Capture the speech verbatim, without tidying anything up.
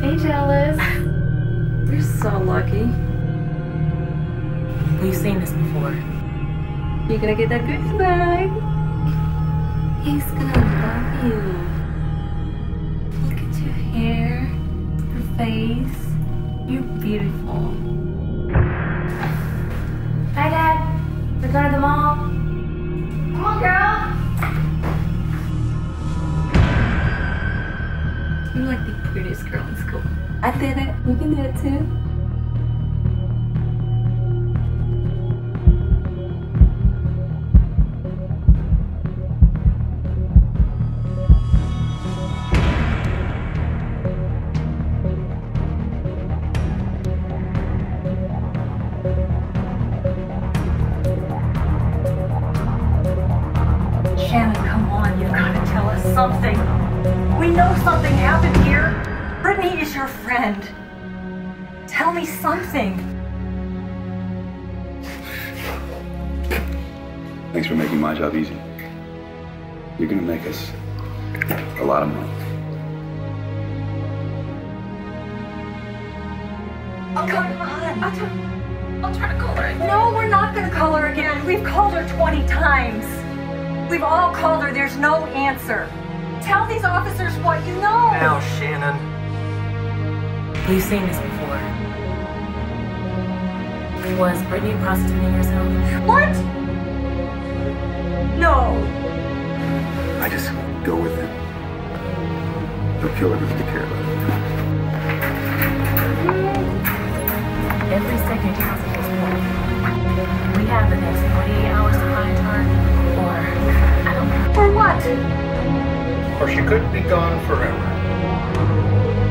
Hey, Jealous. You're so lucky. We've seen this before. You're gonna get that good vibe. He's gonna love you. Look at your hair, your face. You're beautiful. Hi, Dad. We're going to the mall. Come on, girl. You're like the prettiest girl in school. I did it. You can do it too. Shannon, come on, you've got to tell us something. We know something happened here. Brittany is your friend. Tell me something. Thanks for making my job easy. You're gonna make us a lot of money. Oh, come on. I'll, try, I'll try to call her again. No, we're not gonna call her again. We've called her twenty times. We've all called her. There's no answer. Tell these officers what you know. Now, Shannon. We've seen this before. Was Brittany prostituting herself? What? No. I just go with it. Don't kill her if you care about it. Every second counts at this point. We have the next forty-eight hours to find her. For what? Or she could be gone forever.